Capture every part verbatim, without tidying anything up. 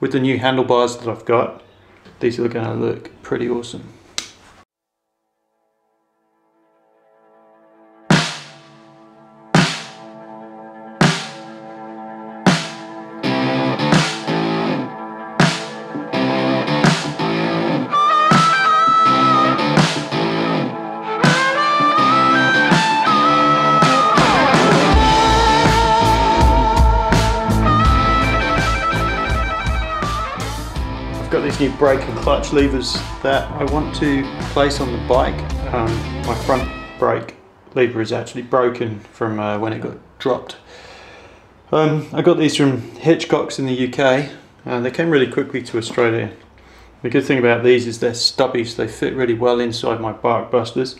with the new handlebars that I've got, these are going to look pretty awesome. Got these new brake and clutch levers that I want to place on the bike. Um, my front brake lever is actually broken from uh, when it got dropped. Um, I got these from Hitchcock's in the U K. Uh, they came really quickly to Australia. The good thing about these is they're stubby, so they fit really well inside my Bark Busters,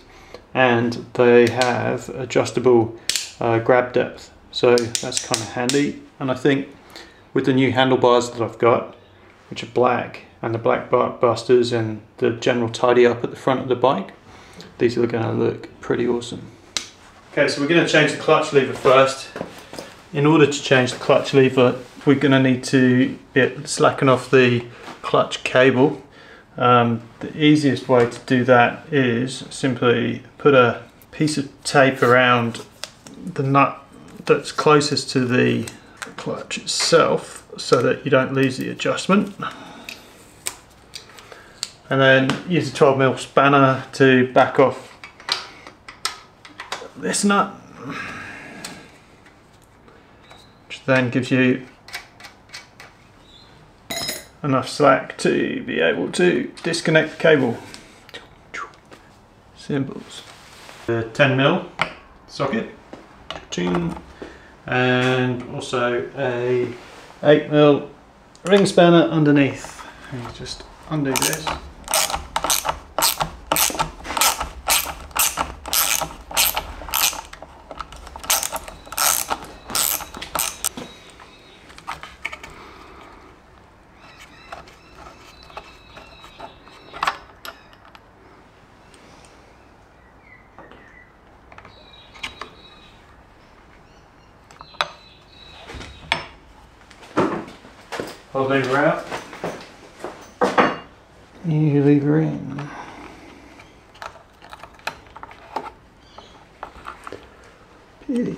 and they have adjustable uh, grab depth, so that's kind of handy. And I think with the new handlebars that I've got, which are black, and the black Bark Busters and the general tidy up at the front of the bike, these are going to look pretty awesome. Okay, so we're going to change the clutch lever first. In order to change the clutch lever, we're going to need to slacken off the clutch cable. Um, the easiest way to do that is simply put a piece of tape around the nut that's closest to the clutch itself, so that you don't lose the adjustment, and then use a twelve mil spanner to back off this nut, which then gives you enough slack to be able to disconnect the cable. Symbols. The ten mil socket, and also a eight mil ring spanner underneath. And you just undo this. I'll lever out. You lever in. Beauty.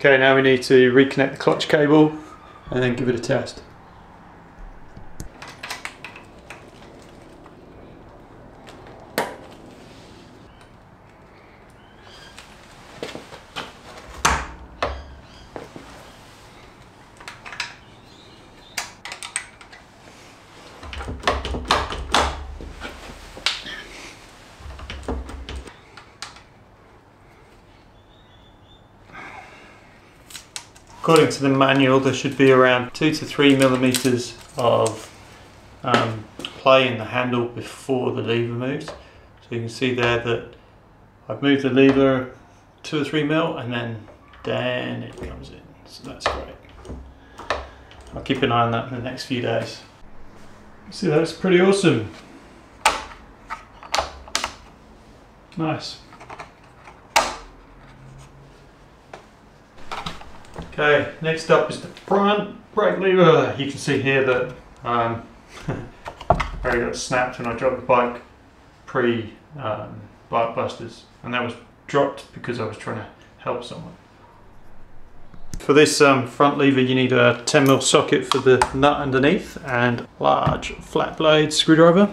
Okay, now we need to reconnect the clutch cable and then give it a test. According to the manual, there should be around two to three millimeters of um, play in the handle before the lever moves. So you can see there that I've moved the lever two or three mil, and then then it comes in. So that's great. I'll keep an eye on that in the next few days. See, that's pretty awesome. Nice. Okay, next up is the front brake lever. You can see here that um, I got snapped when I dropped the bike pre um, Bark Busters, and that was dropped because I was trying to help someone. For this um, front lever, you need a ten mil socket for the nut underneath and large flat blade screwdriver.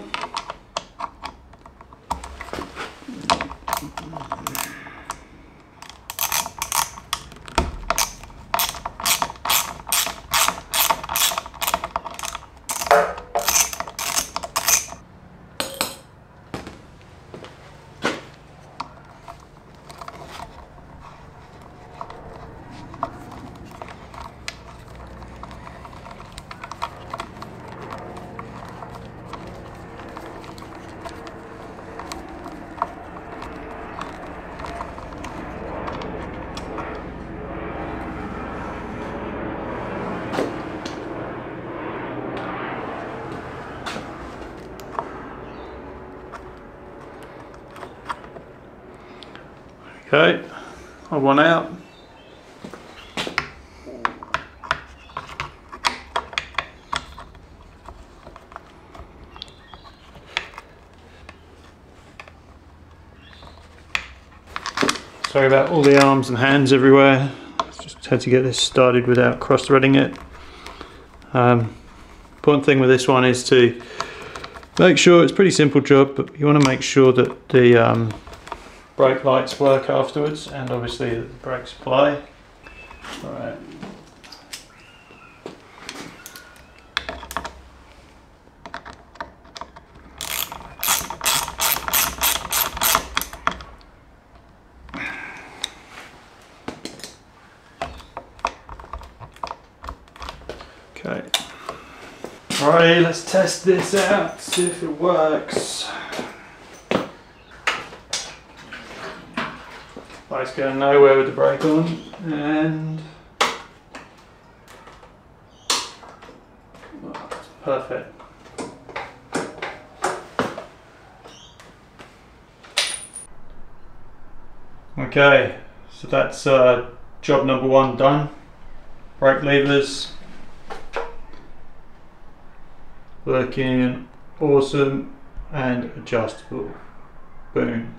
Okay, I want out. Sorry about all the arms and hands everywhere. Just had to get this started without cross-threading it. Um, important thing with this one is to make sure, it's a pretty simple job, but you want to make sure that the um, brake lights work afterwards, and obviously that the brakes play. All right. Okay. All right, let's test this out, see if it works. Light's going nowhere with the brake on, and oh, that's perfect. Okay, so that's uh, job number one done. Brake levers working awesome and adjustable. Boom.